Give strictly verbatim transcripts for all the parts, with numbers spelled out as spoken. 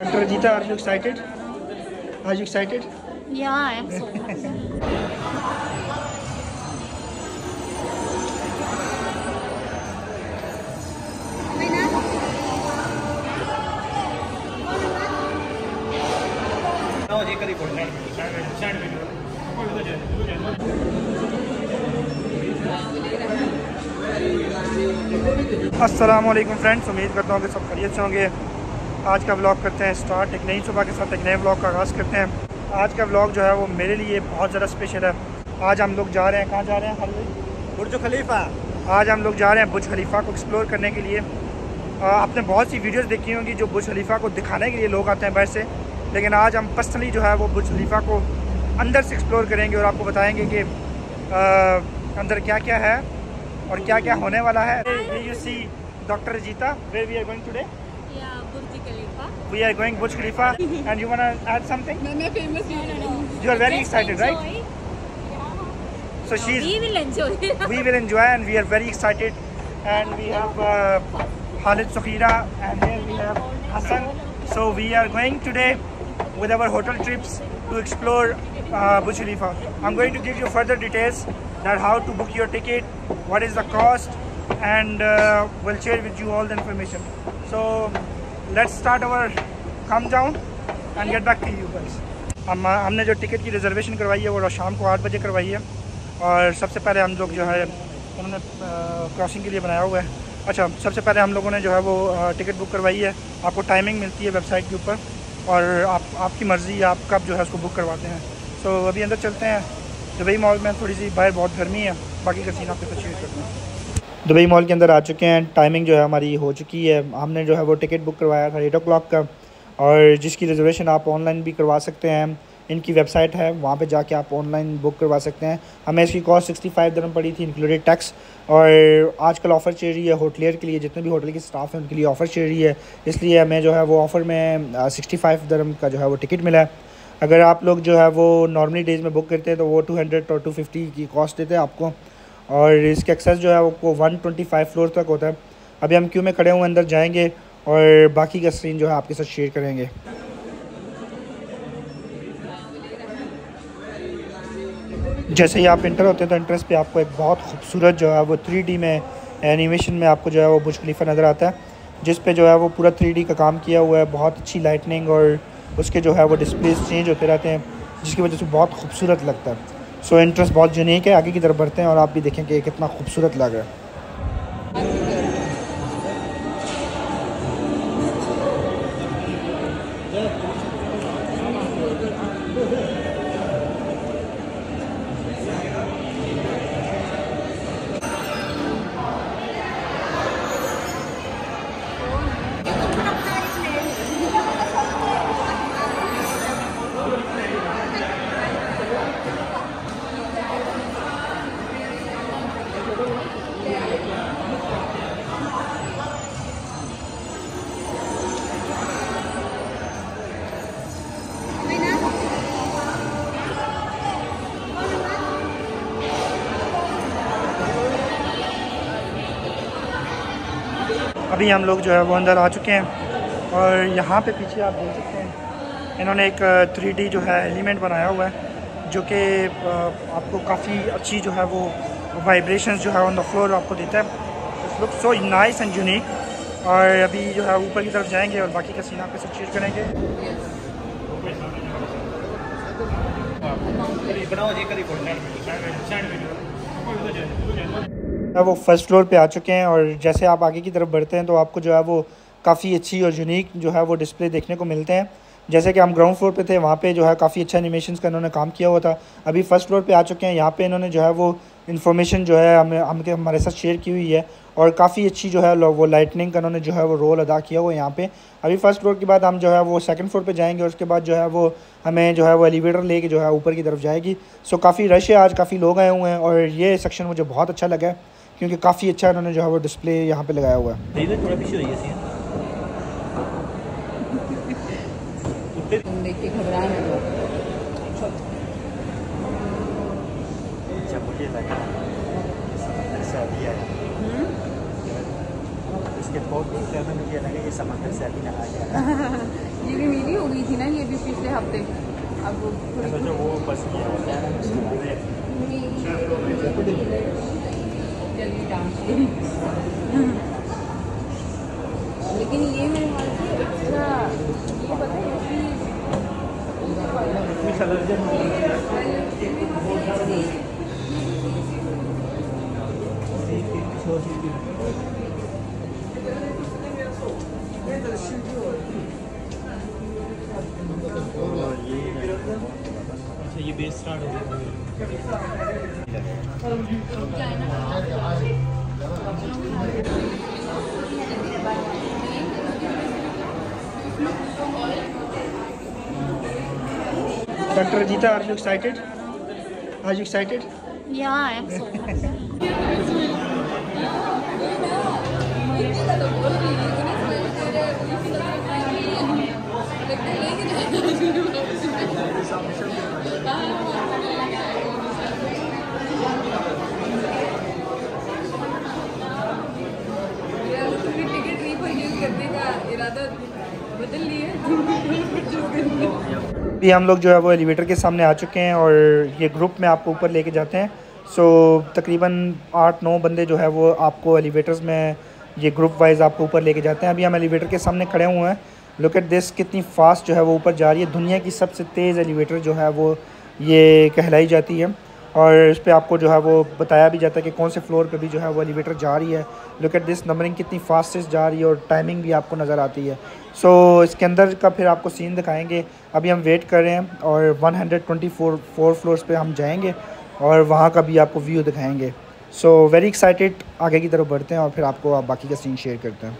Doctor Geeta, are you excited? Are you excited? Yeah, I am so excited. Assalamualaikum friends, उम्मीद करता हूँ कि सब खैरियत से होंगे। आज का व्लॉग करते हैं स्टार्ट, एक नई सुबह के साथ एक नए व्लॉग का आगाज़ करते हैं। आज का व्लॉग जो है वो मेरे लिए बहुत ज़्यादा स्पेशल है। आज हम लोग जा रहे हैं, कहाँ जा रहे हैं हर बुर्ज खलीफा। आज हम लोग जा रहे हैं बुर्ज खलीफा को एक्सप्लोर करने के लिए। आपने बहुत सी वीडियोस देखी होंगी जो बुर्ज खलीफा को दिखाने के लिए लोग आते हैं बाहर से, लेकिन आज हम पर्सनली जो है वो बुर्ज खलीफा को अंदर से एक्सप्लोर करेंगे और आपको बताएँगे कि अंदर क्या क्या है और क्या क्या होने वाला है। यू सी डॉक्टर जीता, where we are going today? Yeah, Burj Khalifa. We are going Burj Khalifa, and you wanna add something? No, no, famous. No, no, no. You are very Just excited, enjoy. right? Yeah. So no, she's. We will enjoy. we will enjoy, and we are very excited. And we have uh, Harith, Sohira, and here we have Hasan. So we are going today with our hotel trips to explore uh, Burj Khalifa. I'm going to give you further details that how to book your ticket, what is the cost, and uh, we'll share with you all the information. So let's start our come down and get back to you guys. हम हमने जो ticket की reservation करवाई है वो शाम को आठ बजे करवाई है, और सबसे पहले हम लोग जो है उन्होंने क्रॉसिंग के लिए बनाया हुआ है। अच्छा, सबसे पहले हम लोगों ने जो है वो टिकट बुक करवाई है। आपको टाइमिंग मिलती है वेबसाइट के ऊपर, और आप आपकी मर्ज़ी आप कब जो है उसको बुक करवाते हैं। तो अभी अंदर चलते हैं। दुबई मॉल में थोड़ी सी बाहर बहुत गर्मी है, बाकी का सीन आपके साथ शेयर करते हैं। दुबई मॉल के अंदर आ चुके हैं। टाइमिंग जो है हमारी हो चुकी है। हमने जो है वो टिकट बुक करवाया था एट ओ क्लाक का, और जिसकी रिजर्वेशन आप ऑनलाइन भी करवा सकते हैं। इनकी वेबसाइट है, वहाँ पे जाके आप ऑनलाइन बुक करवा सकते हैं। हमें इसकी कॉस्ट सिक्सटी फाइव दरम पड़ी थी इंक्लूडेड टैक्स। और आजकल ऑफ़र चल रही है होटलियर के लिए, जितने भी होटल के स्टाफ हैं उनके लिए ऑफ़र चल रही है, इसलिए हमें जो है वो ऑफ़र में सिक्सटी फाइव दरम का जो है वो टिकट मिला है। अगर आप लोग जो है वो नॉर्मली डेज़ में बुक करते हैं तो वो टू हंड्रेड और टू फिफ्टी की कॉस्ट देते हैं आपको, और इसका एक्सेस जो है वो वन ट्वेंटी फाइव फ्लोर तक होता है। अभी हम क्यू में खड़े हुए, अंदर जाएंगे और बाकी का सीन जो है आपके साथ शेयर करेंगे। जैसे ही आप इंटर होते हैं तो एंट्रेंस पे आपको एक बहुत खूबसूरत जो है वो थ्री डी में एनिमेशन में आपको जो है वो बुर्ज खलीफा नज़र आता है, जिस पे जो है वो पूरा थ्री डी का काम किया हुआ है। बहुत अच्छी लाइटनिंग और उसके जो है वो डिस्प्ले चेंज होते रहते हैं, जिसकी वजह से बहुत खूबसूरत लगता है। सो so, इंटरेस्ट बहुत यूनिक है। आगे की तरफ बढ़ते हैं और आप भी देखें कि कितना खूबसूरत लग रहा है। अभी हम लोग जो है वो अंदर आ चुके हैं, और यहाँ पे पीछे आप देख सकते हैं इन्होंने एक थ्री डी जो है एलिमेंट बनाया हुआ है, जो कि आपको काफ़ी अच्छी जो है वो वाइब्रेशंस जो है ऑन द फ्लोर आपको देता है। It's look so nice and unique. और अभी जो है ऊपर की तरफ जाएंगे और बाकी का सीन आपके साथ शेयर करेंगे। वो फर्स्ट फ्लोर पे आ चुके हैं, और जैसे आप आगे की तरफ बढ़ते हैं तो आपको जो है वो काफ़ी अच्छी और यूनिक जो है वो डिस्प्ले देखने को मिलते हैं। जैसे कि हम ग्राउंड फ्लोर पे थे, वहाँ पे जो है काफ़ी अच्छा एनिमेशन का इन्होंने काम किया हुआ था। अभी फर्स्ट फ्लोर पे आ चुके हैं। यहाँ पे इन्होंने जो है वो इन्फॉर्मेशन जो है हमें हम हमारे साथ शेयर की हुई है, और काफ़ी अच्छी जो है वो लाइटनिंग का इन्होंने जो है वो रोल अदा किया हुआ है यहाँ पे। अभी फर्स्ट फ्लोर के बाद हम जो है वो सेकंड फ्लोर पे जाएंगे, और उसके बाद जो है वो हमें जो है वो एलिवेटर लेके जो है ऊपर की तरफ जाएगी। सो काफ़ी रश है आज, काफ़ी लोग आए हुए हैं, और ये सेक्शन मुझे बहुत अच्छा लगा है क्योंकि काफ़ी अच्छा इन्होंने जो है वो डिस्प्ले यहाँ पे लगाया हुआ है। ये भी मिली हो गई थी ना, ये भी पिछले हफ्ते। अब वो बस जल्दी डांस, लेकिन ये मेरे अच्छा ये पता है ये बेस स्टार्ट हो गया। Doctor Jeeta, are you excited? Are you excited? या आई एम सो एक्साइटेड। भी हम लोग जो है वो एलिवेटर के सामने आ चुके हैं और ये ग्रुप में आपको ऊपर लेके जाते हैं। सो so, तकरीबन आठ नौ बंदे जो है वो आपको एलिवेटर्स में ये ग्रुप वाइज आपको ऊपर लेके जाते हैं। अभी हम एलिवेटर के सामने खड़े हुए हैं। लुक एट दिस, कितनी फास्ट जो है वो ऊपर जा रही है। दुनिया की सबसे तेज़ एलिवेटर जो है वो ये कहलाई जाती है और इस पर आपको जो है वो बताया भी जाता है कि कौन से फ्लोर पे भी जो है वो एलिवेटर जा रही है। लुक एट दिस, नंबरिंग कितनी फास्टेस्ट जा रही है और टाइमिंग भी आपको नज़र आती है। सो so, इसके अंदर का फिर आपको सीन दिखाएंगे। अभी हम वेट कर रहे हैं और one hundred twenty four four floors पे हम जाएंगे और वहाँ का भी आपको व्यू दिखाएंगे। सो वेरी एक्साइटेड, आगे की तरफ बढ़ते हैं और फिर आपको आप बाकी का सीन शेयर करते हैं।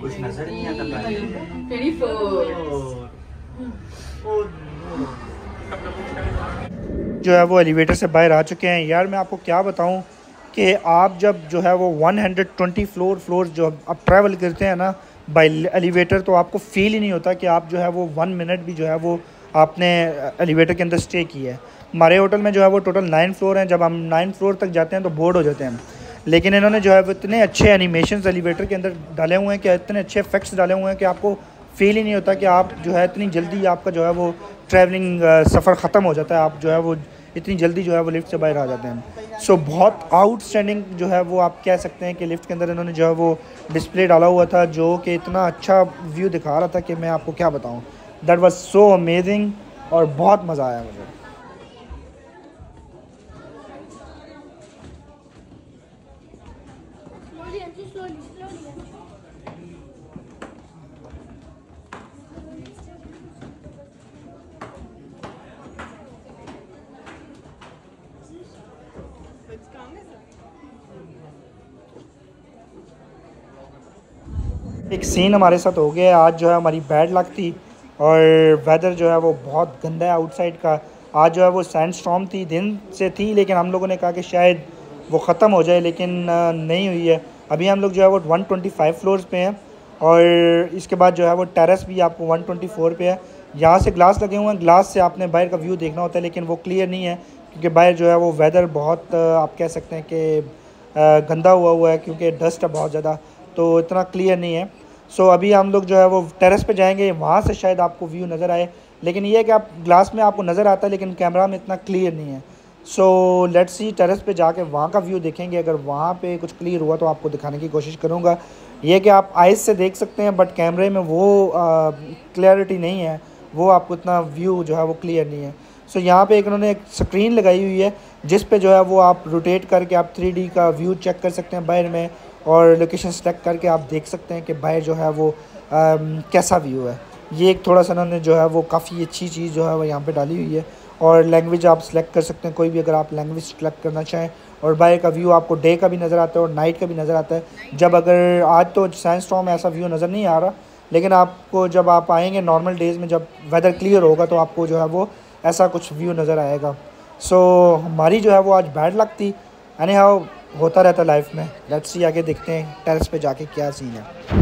कुछ नजर नहीं आता जो है वो एलिवेटर से बाहर आ चुके हैं। यार मैं आपको क्या बताऊं कि आप जब जो है वो one hundred twenty floor floor जो आप ट्रैवल करते हैं ना बाई एलिवेटर, तो आपको फील ही नहीं होता कि आप जो है वो वन मिनट भी जो है वो आपने एलिवेटर के अंदर स्टे किया है। हमारे होटल में जो है वो टोटल नाइन फ्लोर हैं। जब हम नाइन फ्लोर तक जाते हैं तो बोर्ड हो जाते हैं, लेकिन इन्होंने जो है वो इतने अच्छे एनिमेशन एलिवेटर के अंदर डाले हुए हैं कि इतने अच्छे इफेक्ट्स डाले हुए हैं कि आपको फील ही नहीं होता कि आप जो है इतनी जल्दी आपका जो है वो ट्रैवलिंग सफ़र ख़त्म हो जाता है। आप जो है वो इतनी जल्दी जो है वो लिफ्ट से बाहर आ जाते हैं। सो so, बहुत आउटस्टैंडिंग जो है वो आप कह सकते हैं कि लिफ्ट के अंदर इन्होंने जो है वो डिस्प्ले डाला हुआ था जो कि इतना अच्छा व्यू दिखा रहा था कि मैं आपको क्या बताऊं। दैट वाज सो अमेजिंग और बहुत मज़ा आया मुझे। एक सीन हमारे साथ हो गया। आज जो है हमारी बैड लक थी और वेदर जो है वो बहुत गंदा है आउटसाइड का। आज जो है वो सैंड स्टॉर्म थी, दिन से थी, लेकिन हम लोगों ने कहा कि शायद वो ख़त्म हो जाए, लेकिन नहीं हुई है। अभी हम लोग जो है वो one hundred twenty five floors पे हैं और इसके बाद जो है वो टेरेस भी आपको वन हंड्रेड ट्वेंटी फोर पे है। यहाँ से ग्लास लगे हुए हैं, ग्लास से आपने बाहर का व्यू देखना होता है, लेकिन वो क्लियर नहीं है क्योंकि बाहर जो है वो वेदर बहुत आप कह सकते हैं कि गंदा हुआ हुआ है क्योंकि डस्ट है बहुत ज़्यादा, तो इतना क्लियर नहीं है। सो so, अभी हम लोग जो है वो टेरेस पे जाएंगे, वहाँ से शायद आपको व्यू नज़र आए, लेकिन ये है कि आप ग्लास में आपको नज़र आता है लेकिन कैमरा में इतना क्लियर नहीं है। सो लेट्स सी टेरेस पे जाके वहाँ का व्यू देखेंगे। अगर वहाँ पे कुछ क्लियर हुआ तो आपको दिखाने की कोशिश करूँगा। यह कि आप आइज़ से देख सकते हैं बट कैमरे में वो क्लैरिटी नहीं है, वो आपको इतना व्यू जो है वो क्लियर नहीं है। सो so, यहाँ पे एक उन्होंने एक स्क्रीन लगाई हुई है जिस पे जो है वो आप रोटेट करके आप थ्री डी का व्यू चेक कर सकते हैं बाहर में, और लोकेशन सेलेक्ट करके आप देख सकते हैं कि बाहर जो है वो आ, कैसा व्यू है। ये एक थोड़ा सा उन्होंने जो है वो काफ़ी अच्छी चीज़ जो है वो यहाँ पर डाली हुई है। और लैंग्वेज आप सेलेक्ट कर सकते हैं, कोई भी अगर आप लैंग्वेज सेलेक्ट करना चाहें। और बाहर का व्यू आपको डे का भी नज़र आता है और नाइट का भी नज़र आता है। जब अगर आज तो साइंस स्टॉर्म में ऐसा व्यू नज़र नहीं आ रहा, लेकिन आपको जब आप आएंगे नॉर्मल डेज़ में जब वेदर क्लियर होगा तो आपको जो है वो ऐसा कुछ व्यू नज़र आएगा। सो so, हमारी जो है वो आज बैड लगती, एनी हाउ होता रहता लाइफ में। लेट्स सी आगे देखते हैं टेरेस पे जाके क्या सीन है।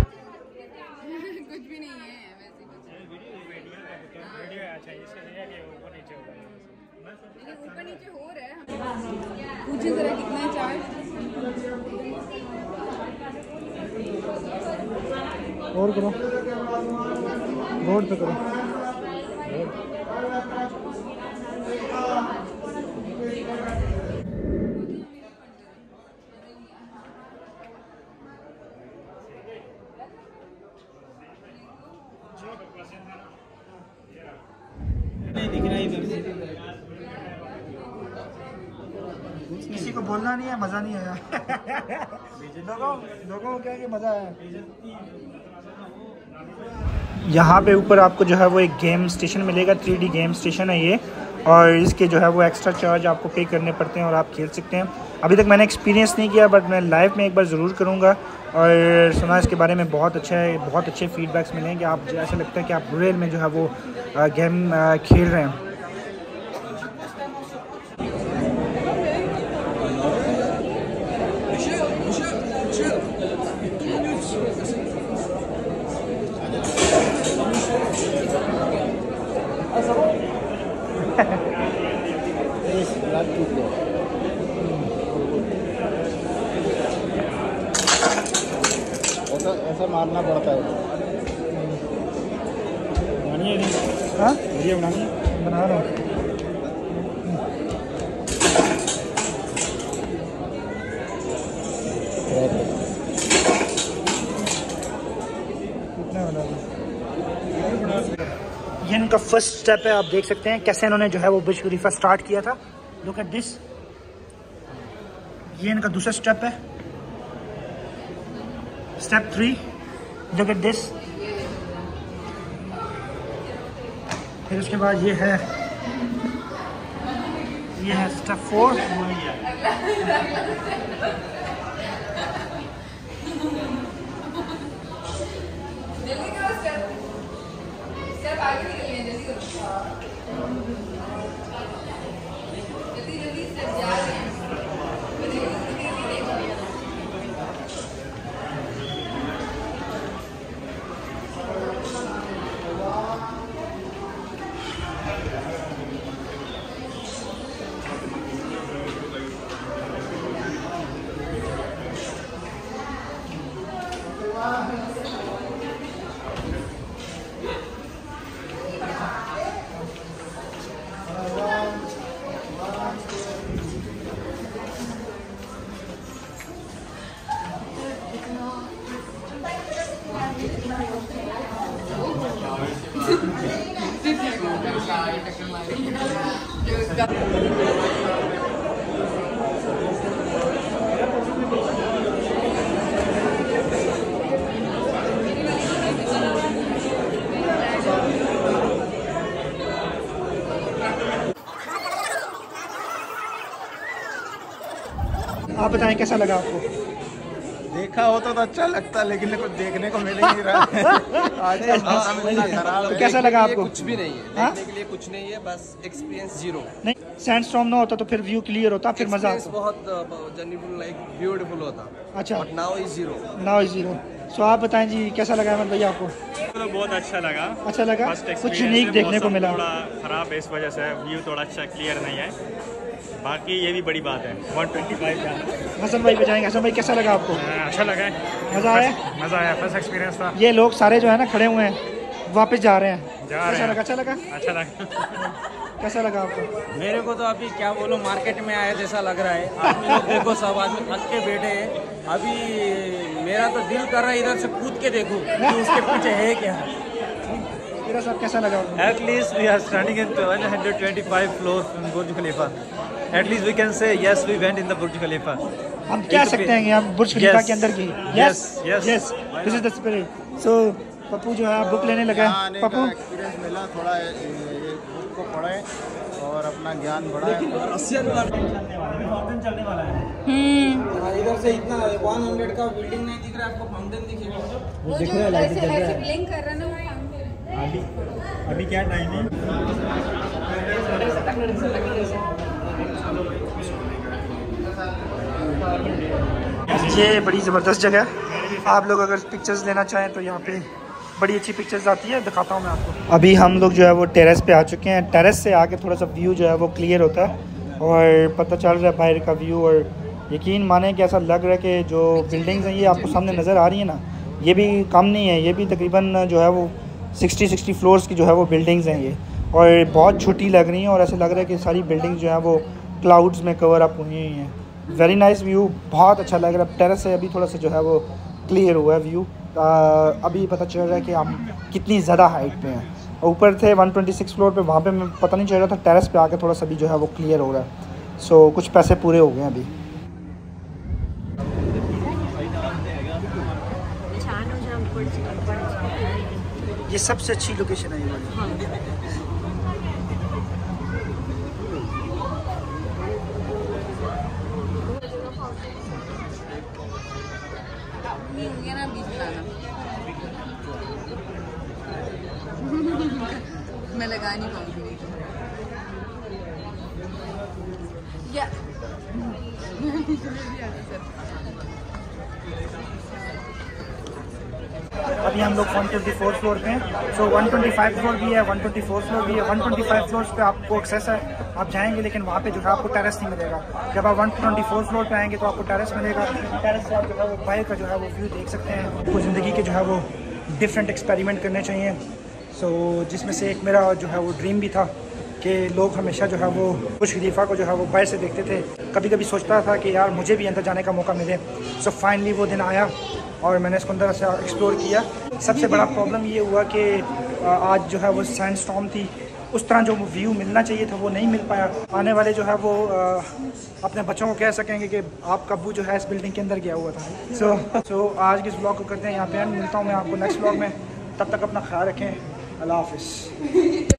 और करो रोड पे करो। किसी को बोलना नहीं है, मजा नहीं आया। लोगों लोगों को क्या कि मजा आया। यहाँ पे ऊपर आपको जो है वो एक गेम स्टेशन मिलेगा, थ्री डी गेम स्टेशन है ये, और इसके जो है वो एक्स्ट्रा चार्ज आपको पे करने पड़ते हैं और आप खेल सकते हैं। अभी तक मैंने एक्सपीरियंस नहीं किया बट मैं लाइफ में एक बार ज़रूर करूँगा, और सुना इसके बारे में बहुत अच्छा है, बहुत अच्छे फीडबैक्स मिले हैं कि आप ऐसा लगता है कि आप रियल में जो है वो गेम खेल रहे हैं। ऐसा मारना पड़ता है। बनानी है हाँ वीडियो बनानी है, बना रहा हूँ। ये इनका फर्स्ट स्टेप है, आप देख सकते हैं कैसे इन्होंने जो है वो बुर्ज खलीफा स्टार्ट किया था। लुक एट दिस, ये इनका दूसरा स्टेप है, step three. Look at this, फिर उसके बाद ये है ये है स्टेप फोर। आप बताएं कैसा लगा आपको? देखा हो तो, तो अच्छा लगता, लेकिन कुछ देखने को मिल नहीं रहा है। आज खराब तो कैसा लगा आपको? कुछ भी नहीं है देखने के लिए, कुछ नहीं है, बस एक्सपीरियंस जीरो। नहीं, सैंडस्टॉर्म ना होता तो फिर व्यू क्लियर होता, फिर मजा आता, बहुत लाइक ब्यूटीफुल होता। अच्छा, but now is zero, now is zero. So आप बताएं जी कैसा लगा अमन भैया आपको? तो बहुत अच्छा लगा, अच्छा लगा, कुछ यूनिक देखने को मिला। थोड़ा खराब है इस वजह से, व्यू थोड़ा अच्छा क्लियर नहीं है, बाकी ये भी बड़ी बात है। एक सौ पच्चीस का हसन भाई पे जाएंगे। हसन भाई कैसा लगा आपको? अच्छा लगा है, मज़ा आया, मज़ा आया, फर्स्ट एक्सपीरियंस था। ये लोग सारे जो है ना खड़े हुए हैं वापस जा रहे हैं, जा रहे हैं। अच्छा लगा अच्छा लगा अच्छा लगा कैसा लगा आपको? मेरे को तो अभी क्या बोलूं, मार्केट में आया जैसा लग रहा है। आदमी लोग देखो सब आदमी थक के बैठे हैं। अभी मेरा तो दिल कर रहा है इधर से कूद के देखूं कि उसके पीछे है क्या। मेरा साहब कैसा लगा? At least we are standing in one hundred twenty five floors in Burj Khalifa. At least we can say yes we went in the Burj Khalifa. हम क्या सकते हैं हम बुर्ज खलीफा के अंदर की। Yes yes yes this is the spirit. So Pappu जो है बुक लेने लगा। पप्पू एक्सपीरियंस मिला थोड़ा, बुक को पढ़े और अपना ज्ञान बढ़ाए। चलने वाला है इधर से इतना सौ का बिल्डिंग नहीं दिख रहा है आपको, फाउंटेन दिख रहा है वो दिख रहा है लाइट जल रहा है ब्लिंक कर रहा है ना फाउंटेन। अभी अभी क्या टाइम है? ये बड़ी ज़बरदस्त जगह है, आप लोग अगर पिक्चर्स लेना चाहें तो यहाँ पे बड़ी अच्छी पिक्चर्स आती है, दिखाता हूँ मैं आपको। अभी हम लोग जो है वो टेरेस पे आ चुके हैं। टेरेस से आके थोड़ा सा व्यू जो है वो क्लियर होता है और पता चल रहा है बाहर का व्यू। और यकीन माने कि ऐसा लग रहा है कि जो बिल्डिंग्स हैं ये आपको सामने नज़र आ रही है ना, ये भी कम नहीं है, ये भी तकरीबन जो है वो सिक्सटी सिक्सटी फ्लोर्स की जो है वो बिल्डिंग्स हैं ये, और बहुत छोटी लग रही हैं और ऐसा लग रहा है कि सारी बिल्डिंग्स जो है वो क्लाउड्स में कवर अप हुई हुई हैं। वेरी नाइस व्यू, बहुत अच्छा लग रहा है। टेरेस से अभी थोड़ा सा जो है वो क्लियर हुआ है व्यू। अभी पता चल रहा है कि हम कितनी ज़्यादा हाइट पे हैं। ऊपर थे वन ट्वेंटी सिक्स फ्लोर पे, वहाँ पे मैं पता नहीं चल रहा था, टेरेस पे आके थोड़ा सा भी जो है वो क्लियर हो रहा है। सो so, कुछ पैसे पूरे हो गए अभी। ये सबसे अच्छी लोकेशन है ये वाली। मैं लगा नहीं पाऊंगी क्या अभी हम लोग वन ट्वेंटी फोर फ्लोर पे हैं। So one twenty five floor भी है, वन ट्वेंटी फोर फ्लोर भी है। वन ट्वेंटी फाइव फ्लोर्स पे आपको एक्सेस है, आप जाएंगे, लेकिन वहाँ पे जो है आपको टेरेस नहीं मिलेगा। जब आप वन ट्वेंटी फोर फ्लोर पे आएंगे तो आपको टेरेस मिलेगा। टेरेस से आप जो है वो बाहर का जो है वो व्यू देख सकते हैं। आपको ज़िंदगी के जो है वो डिफरेंट एक्सपेरिमेंट करने चाहिए। सो so, जिसमें से एक मेरा जो है वो ड्रीम भी था कि लोग हमेशा जो है वो बुर्ज खलीफा को जो है वो बाहर से देखते थे। कभी कभी सोचता था कि यार मुझे भी अंदर जाने का मौका मिले। सो so, फाइनली वो दिन आया और मैंने इसको अंदर से एक्सप्लोर किया। सबसे बड़ा प्रॉब्लम ये हुआ कि आज जो है वो सैंडस्टॉर्म थी, उस तरह जो व्यू मिलना चाहिए था वो नहीं मिल पाया। आने वाले जो है वो आ, अपने बच्चों को कह सकेंगे कि आपका अब्बू जो है इस बिल्डिंग के अंदर गया हुआ था। सो so, सो so, आज के इस ब्लॉग को करते हैं यहाँ पे एंड। मिलता हूँ मैं आपको नेक्स्ट ब्लॉग में, तब तक अपना ख्याल रखें। अल्लाह हाफिज़।